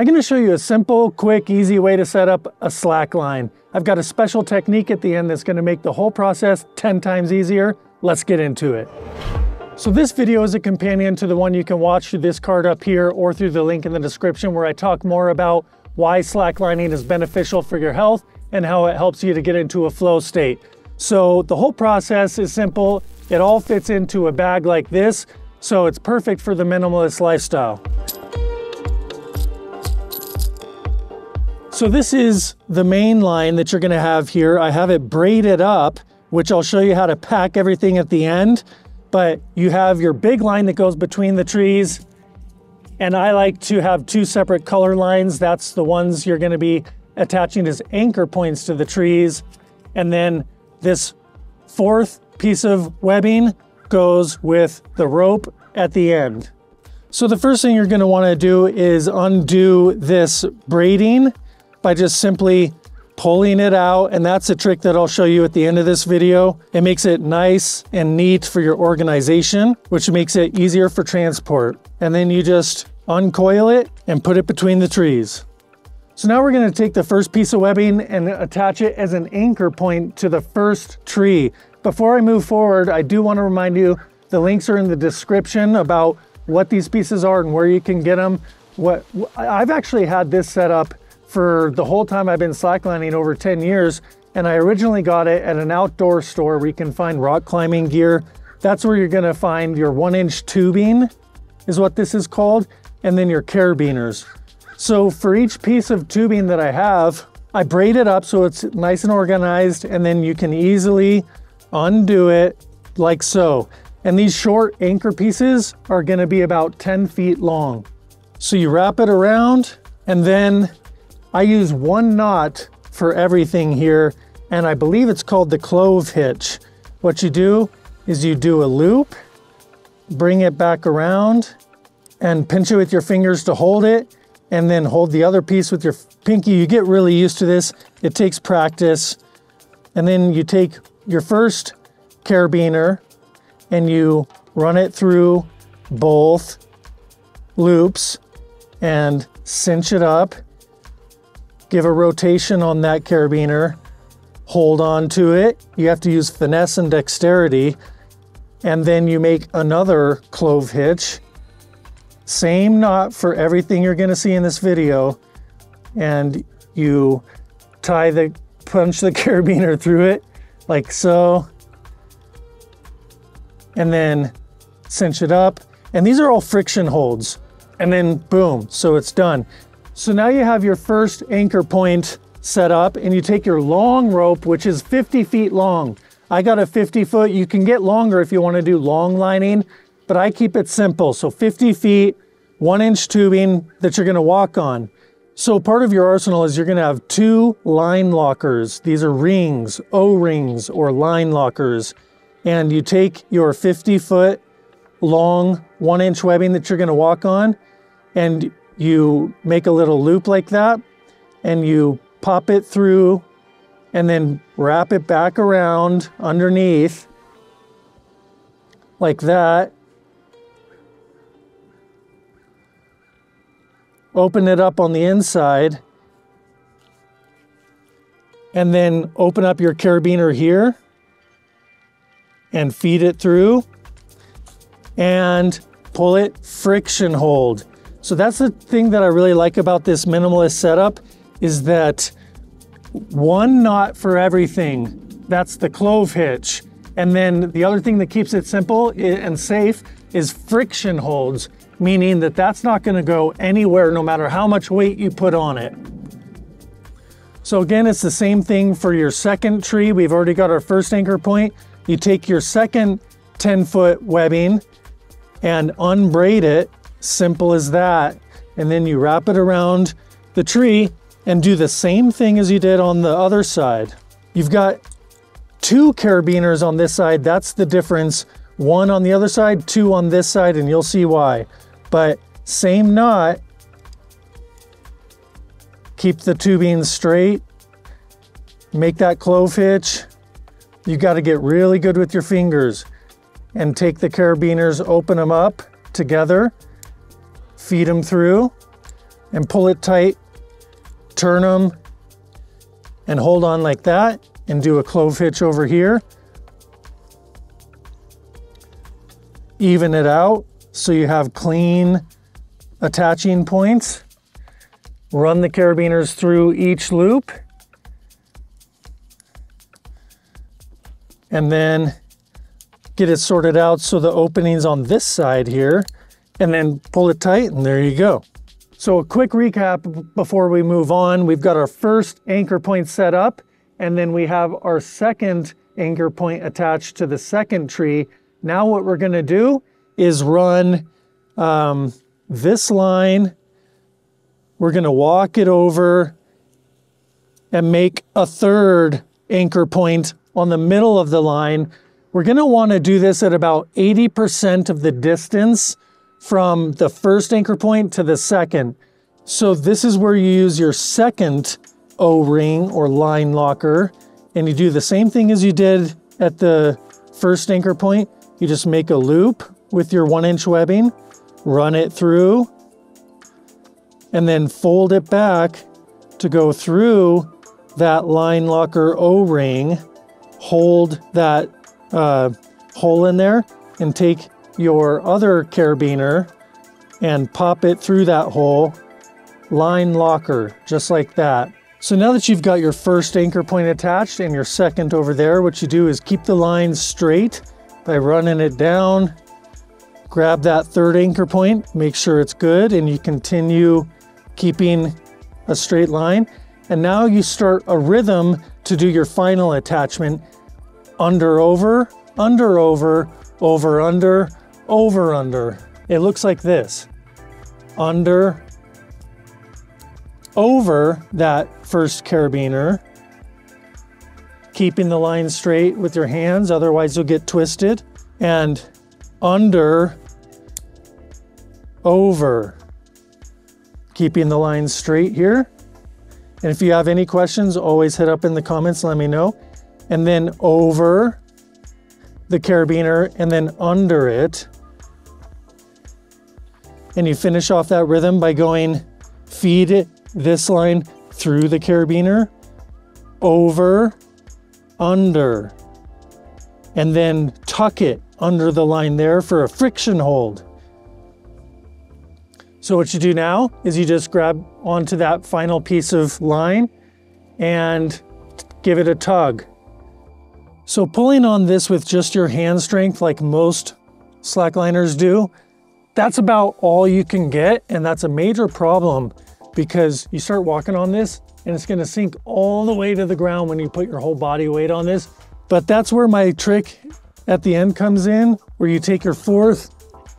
I'm going to show you a simple, quick, easy way to set up a slack line. I've got a special technique at the end that's going to make the whole process 10 times easier. Let's get into it. So this video is a companion to the one you can watch through this card up here or through the link in the description where I talk more about why slacklining is beneficial for your health and how it helps you to get into a flow state. So the whole process is simple. It all fits into a bag like this, so it's perfect for the minimalist lifestyle. So this is the main line that you're gonna have here. I have it braided up, which I'll show you how to pack everything at the end, but you have your big line that goes between the trees, and I like to have two separate color lines. That's the ones you're gonna be attaching as anchor points to the trees. And then this fourth piece of webbing goes with the rope at the end. So the first thing you're gonna wanna do is undo this braiding by just simply pulling it out. And that's a trick that I'll show you at the end of this video. It makes it nice and neat for your organization, which makes it easier for transport. And then you just uncoil it and put it between the trees. So now we're gonna take the first piece of webbing and attach it as an anchor point to the first tree. Before I move forward, I do wanna remind you, the links are in the description about what these pieces are and where you can get them. I've actually had this set up for the whole time I've been slacklining, over 10 years, and I originally got it at an outdoor store where you can find rock climbing gear. That's where you're gonna find your 1-inch tubing, is what this is called, and then your carabiners. So for each piece of tubing that I have, I braid it up so it's nice and organized, and then you can easily undo it like so. And these short anchor pieces are gonna be about 10 feet long. So you wrap it around, and then I use one knot for everything here, and I believe it's called the clove hitch. What you do is you do a loop, bring it back around, and pinch it with your fingers to hold it, and then hold the other piece with your pinky. You get really used to this. It takes practice. And then you take your first carabiner and you run it through both loops and cinch it up. Give a rotation on that carabiner, hold on to it. You have to use finesse and dexterity. And then you make another clove hitch. Same knot for everything you're gonna see in this video. And you punch the carabiner through it like so. And then cinch it up. And these are all friction holds. And then boom, so it's done. So now you have your first anchor point set up, and you take your long rope, which is 50 feet long. I got a 50 foot. You can get longer if you want to do long lining, but I keep it simple. So 50 feet, 1-inch tubing that you're going to walk on. So part of your arsenal is you're going to have two line lockers. These are rings, O-rings or line lockers. And you take your 50 foot long 1-inch webbing that you're going to walk on, and you make a little loop like that, and you pop it through and then wrap it back around underneath like that. Open it up on the inside and then open up your carabiner here and feed it through and pull it friction hold. So that's the thing that I really like about this minimalist setup, is that one knot for everything. That's the clove hitch. And then the other thing that keeps it simple and safe is friction holds, meaning that that's not gonna go anywhere no matter how much weight you put on it. So again, it's the same thing for your second tree. We've already got our first anchor point. You take your second 10-foot webbing and unbraid it. Simple as that. And then you wrap it around the tree and do the same thing as you did on the other side. You've got two carabiners on this side. That's the difference. One on the other side, two on this side, and you'll see why. But same knot. Keep the tubing straight. Make that clove hitch. You got to get really good with your fingers and take the carabiners, open them up together. Feed them through, and pull it tight, turn them and hold on like that, and do a clove hitch over here. Even it out so you have clean attaching points. Run the carabiners through each loop. And then get it sorted out so the opening's on this side here, and then pull it tight, and there you go. So a quick recap before we move on. We've got our first anchor point set up, and then we have our second anchor point attached to the second tree. Now what we're gonna do is run this line. We're gonna walk it over and make a third anchor point on the middle of the line. We're gonna wanna do this at about 80% of the distance from the first anchor point to the second. So this is where you use your second O-ring or line locker, and you do the same thing as you did at the first anchor point. You just make a loop with your 1-inch webbing, run it through, and then fold it back to go through that line locker O-ring, hold that hole in there, and take your other carabiner and pop it through that hole, line locker, just like that. So now that you've got your first anchor point attached and your second over there, what you do is keep the line straight by running it down, grab that third anchor point, make sure it's good, and you continue keeping a straight line. And now you start a rhythm to do your final attachment. Under, over, under, over, over, under, over, under. It looks like this. Under, over that first carabiner, keeping the line straight with your hands, otherwise you'll get twisted, and under, over, keeping the line straight here. And if you have any questions, always hit up in the comments, let me know. And then over the carabiner, and then under it. And you finish off that rhythm by going, feed it this line through the carabiner, over, under, and then tuck it under the line there for a friction hold. So what you do now is you just grab onto that final piece of line and give it a tug. So pulling on this with just your hand strength, like most slackliners do, that's about all you can get, and that's a major problem, because you start walking on this and it's gonna sink all the way to the ground when you put your whole body weight on this. But that's where my trick at the end comes in, where you take your fourth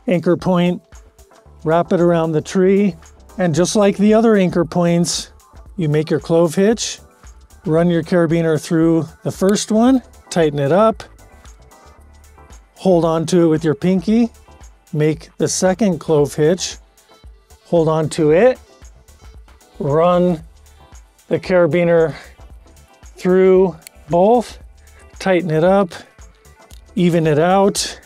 anchor point, wrap it around the tree, and just like the other anchor points, you make your clove hitch, run your carabiner through the first one, tighten it up, hold on to it with your pinky, make the second clove hitch, hold on to it, run the carabiner through both, tighten it up, even it out,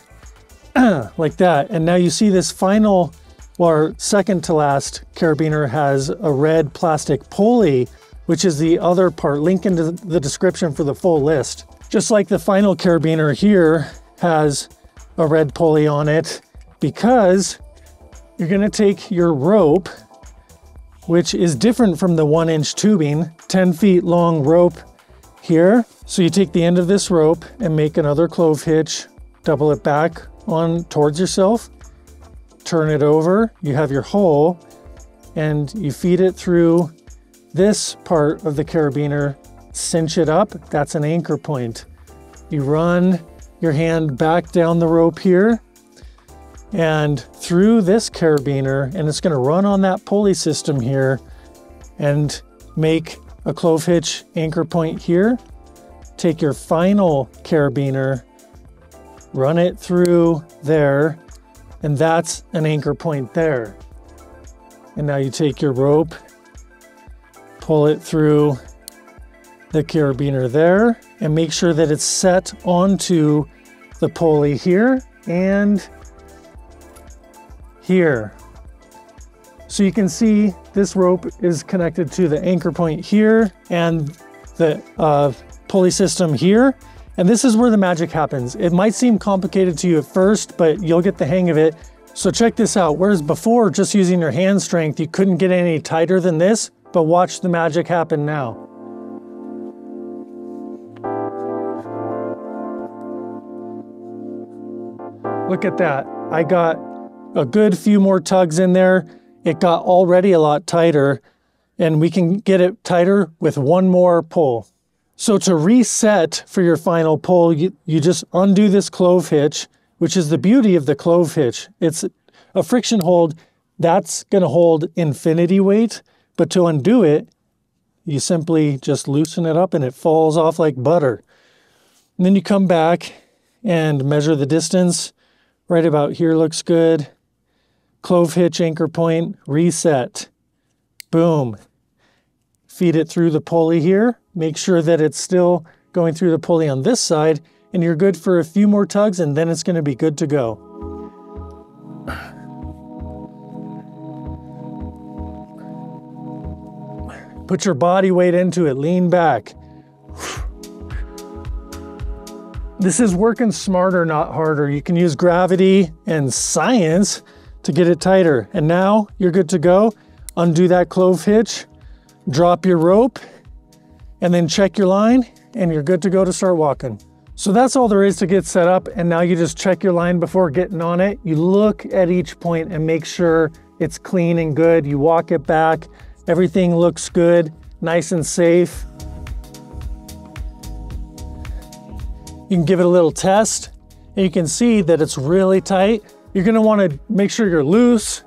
like that. And now you see this final, or second to last carabiner has a red plastic pulley, which is the other part. Link into the description for the full list. Just like the final carabiner here has a red pulley on it, because you're gonna take your rope, which is different from the 1-inch tubing, 10 feet long rope here. So you take the end of this rope and make another clove hitch, double it back on towards yourself, turn it over, you have your hole, and you feed it through this part of the carabiner, cinch it up, that's an anchor point. You run your hand back down the rope here and through this carabiner, and it's gonna run on that pulley system here and make a clove hitch anchor point here. Take your final carabiner, run it through there, and that's an anchor point there. And now you take your rope, pull it through the carabiner there, and make sure that it's set onto the pulley here and here. So you can see this rope is connected to the anchor point here and the pulley system here. And this is where the magic happens. It might seem complicated to you at first, but you'll get the hang of it. So check this out. Whereas before, just using your hand strength, you couldn't get any tighter than this, but watch the magic happen now. Look at that. I got a good few more tugs in there. It got already a lot tighter, and we can get it tighter with one more pull. So to reset for your final pull, you just undo this clove hitch, which is the beauty of the clove hitch. It's a friction hold that's gonna hold infinity weight, but to undo it, you simply just loosen it up and it falls off like butter. And then you come back and measure the distance. Right about here looks good. Clove hitch, anchor point, reset. Boom. Feed it through the pulley here. Make sure that it's still going through the pulley on this side, and you're good for a few more tugs, and then it's gonna be good to go. Put your body weight into it, lean back. This is working smarter, not harder. You can use gravity and science to get it tighter. And now you're good to go. Undo that clove hitch, drop your rope, and then check your line, and you're good to go to start walking. So that's all there is to get set up. And now you just check your line before getting on it. You look at each point and make sure it's clean and good. You walk it back. Everything looks good, nice and safe. You can give it a little test, and you can see that it's really tight. You're gonna wanna make sure you're loose,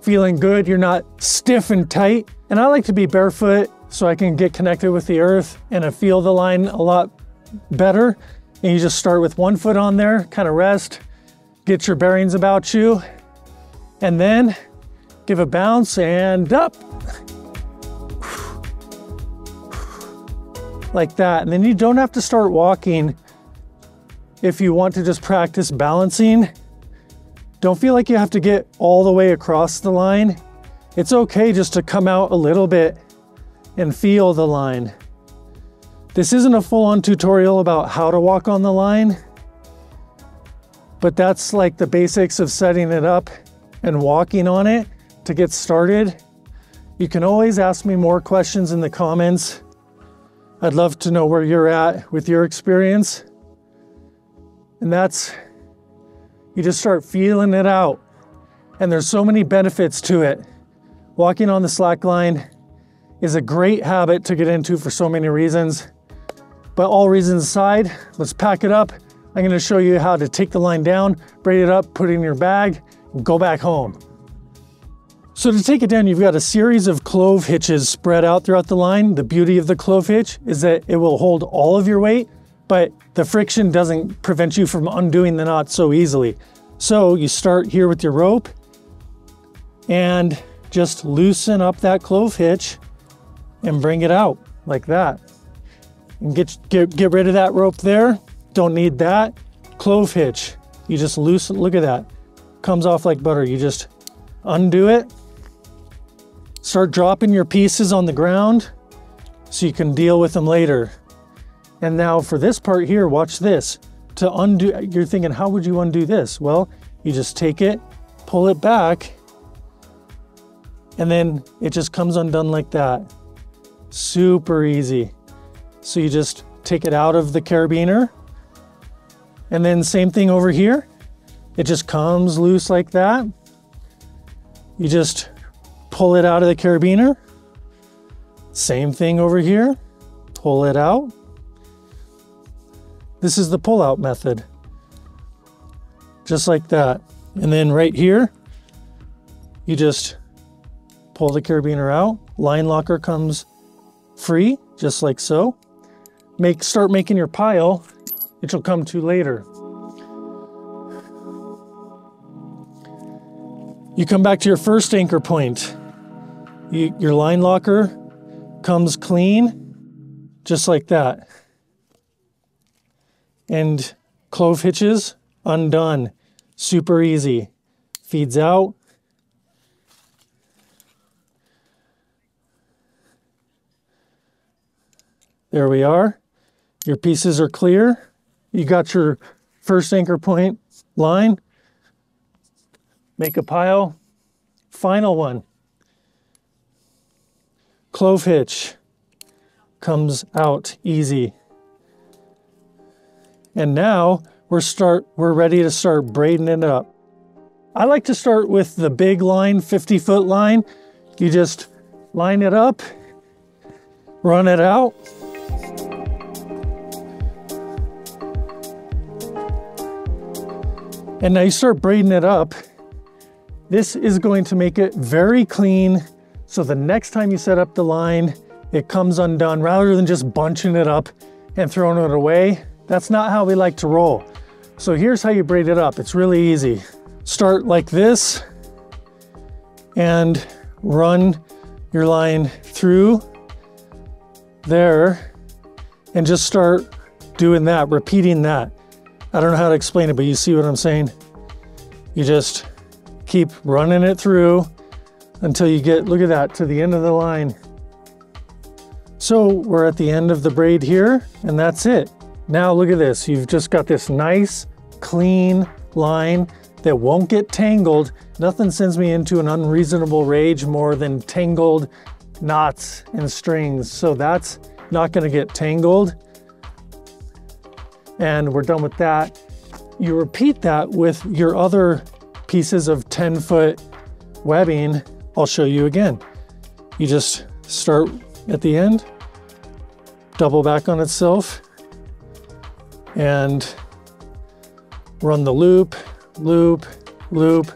feeling good, you're not stiff and tight. And I like to be barefoot so I can get connected with the earth and I feel the line a lot better. And you just start with one foot on there, kind of rest, get your bearings about you, and then give a bounce and up. Like that. And then you don't have to start walking. If you want to just practice balancing, don't feel like you have to get all the way across the line. It's okay just to come out a little bit and feel the line. This isn't a full-on tutorial about how to walk on the line, but that's like the basics of setting it up and walking on it to get started. You can always ask me more questions in the comments. I'd love to know where you're at with your experience. And that's, you just start feeling it out. And there's so many benefits to it. Walking on the slack line is a great habit to get into for so many reasons, but all reasons aside, let's pack it up. I'm gonna show you how to take the line down, braid it up, put it in your bag, and go back home. So to take it down, you've got a series of clove hitches spread out throughout the line. The beauty of the clove hitch is that it will hold all of your weight, but the friction doesn't prevent you from undoing the knot so easily. So you start here with your rope and just loosen up that clove hitch and bring it out like that. And get rid of that rope there. Don't need that. Clove hitch, you just loosen, look at that. Comes off like butter. You just undo it. Start dropping your pieces on the ground so you can deal with them later. And now for this part here, watch this. To undo, you're thinking, how would you undo this? Well, you just take it, pull it back, and then it just comes undone like that. Super easy. So you just take it out of the carabiner. And then same thing over here. It just comes loose like that. You just pull it out of the carabiner. Same thing over here. Pull it out. This is the pull-out method. Just like that. And then right here, you just pull the carabiner out. Line locker comes free, just like so. Start making your pile, which you'll come to later. You come back to your first anchor point. Your line locker comes clean, just like that. And clove hitches, undone. Super easy. Feeds out. There we are. Your pieces are clear. You got your first anchor point line. Make a pile. Final one. Clove hitch comes out easy. And now we're ready to start braiding it up. I like to start with the big line, 50-foot line. You just line it up, run it out. And now you start braiding it up. This is going to make it very clean. So the next time you set up the line, it comes undone rather than just bunching it up and throwing it away. That's not how we like to roll. So here's how you braid it up. It's really easy. Start like this and run your line through there and just start doing that, repeating that. I don't know how to explain it, but you see what I'm saying? You just keep running it through until you get, look at that, to the end of the line. So we're at the end of the braid here, and that's it. Now look at this, you've just got this nice, clean line that won't get tangled. Nothing sends me into an unreasonable rage more than tangled knots and strings. So that's not gonna get tangled. And we're done with that. You repeat that with your other pieces of 10-foot webbing. I'll show you again. You just start at the end, double back on itself, and run the loop, loop, loop,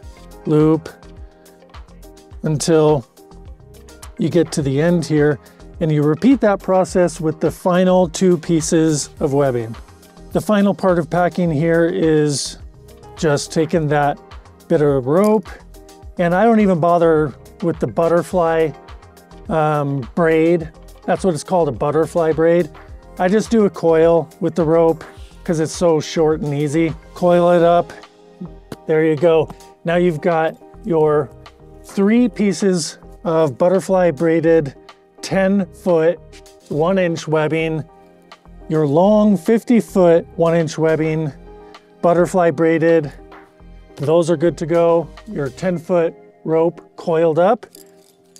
loop, until you get to the end here. And you repeat that process with the final two pieces of webbing. The final part of packing here is just taking that bit of rope, and I don't even bother with the butterfly braid. That's what it's called, a butterfly braid. I just do a coil with the rope because it's so short and easy. Coil it up, there you go. Now you've got your 3 pieces of butterfly braided 10-foot, 1-inch webbing, your long 50-foot, 1-inch webbing, butterfly braided. Those are good to go. Your 10-foot rope coiled up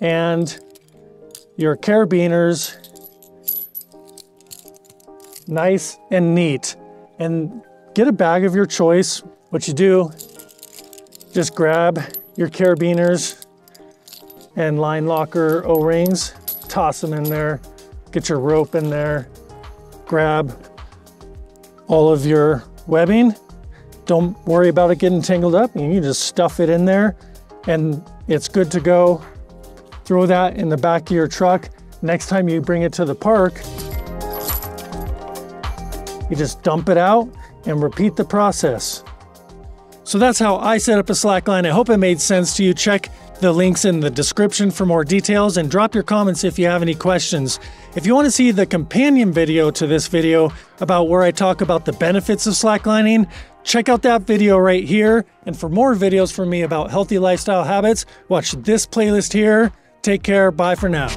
and your carabiners, nice and neat. And get a bag of your choice. What you do, just grab your carabiners and line locker O-rings, toss them in there, get your rope in there, grab all of your webbing. Don't worry about it getting tangled up. You can just stuff it in there and it's good to go. Throw that in the back of your truck. Next time you bring it to the park, you just dump it out and repeat the process. So that's how I set up a slack line. I hope it made sense to you. Check the links in the description for more details and drop your comments if you have any questions. If you want to see the companion video to this video about where I talk about the benefits of slacklining, check out that video right here. And for more videos from me about healthy lifestyle habits, watch this playlist here. Take care. Bye for now.